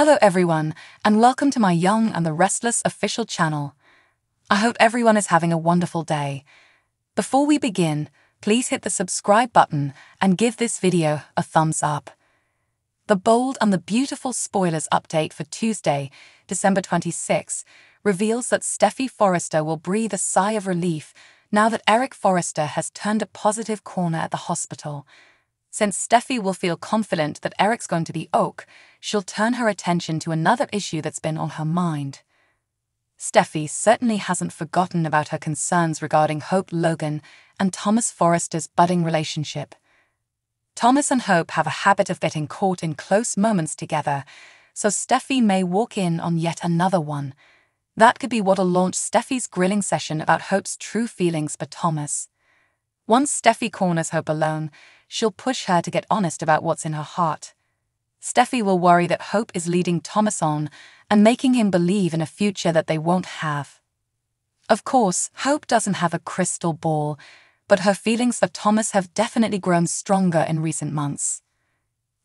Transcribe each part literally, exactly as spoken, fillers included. Hello everyone, and welcome to my Young and the Restless official channel. I hope everyone is having a wonderful day. Before we begin, please hit the subscribe button and give this video a thumbs up. The Bold and the Beautiful spoilers update for Tuesday, December twenty-sixth, reveals that Steffy Forrester will breathe a sigh of relief now that Eric Forrester has turned a positive corner at the hospital. Since Steffy will feel confident that Eric's going to be okay, she'll turn her attention to another issue that's been on her mind. Steffy certainly hasn't forgotten about her concerns regarding Hope Logan and Thomas Forrester's budding relationship. Thomas and Hope have a habit of getting caught in close moments together, so Steffy may walk in on yet another one. That could be what'll launch Steffy's grilling session about Hope's true feelings for Thomas. Once Steffy corners Hope alone, she'll push her to get honest about what's in her heart. Steffy will worry that Hope is leading Thomas on and making him believe in a future that they won't have. Of course, Hope doesn't have a crystal ball, but her feelings for Thomas have definitely grown stronger in recent months.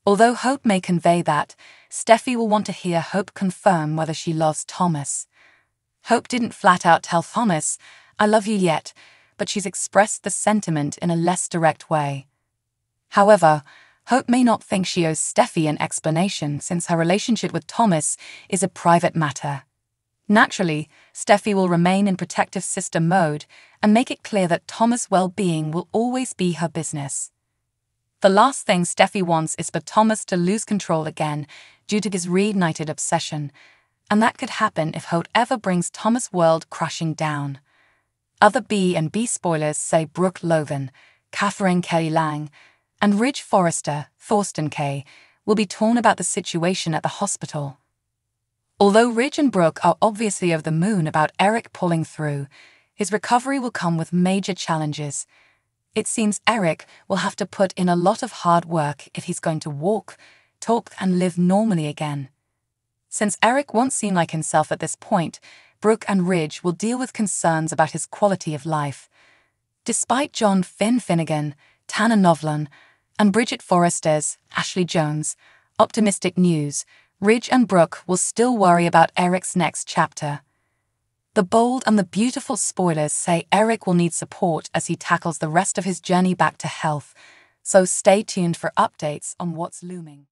Although Hope may convey that, Steffy will want to hear Hope confirm whether she loves Thomas. Hope didn't flat out tell Thomas, "I love you" yet, but she's expressed the sentiment in a less direct way. However, Hope may not think she owes Steffy an explanation since her relationship with Thomas is a private matter. Naturally, Steffy will remain in protective sister mode and make it clear that Thomas' well-being will always be her business. The last thing Steffy wants is for Thomas to lose control again due to his reignited obsession, and that could happen if Hope ever brings Thomas' world crashing down. Other B and B spoilers say Brooke Logan, Catherine Kelly Lang, and Ridge Forrester, Thorsten Kay, will be torn about the situation at the hospital. Although Ridge and Brooke are obviously over the moon about Eric pulling through, his recovery will come with major challenges. It seems Eric will have to put in a lot of hard work if he's going to walk, talk, and live normally again. Since Eric won't seem like himself at this point, Brooke and Ridge will deal with concerns about his quality of life. Despite John Finn Finnegan, Tanner Novlin, and Bridget Forrester's, Ashley Jones, optimistic news, Ridge and Brooke will still worry about Eric's next chapter. The Bold and the Beautiful spoilers say Eric will need support as he tackles the rest of his journey back to health, so stay tuned for updates on what's looming.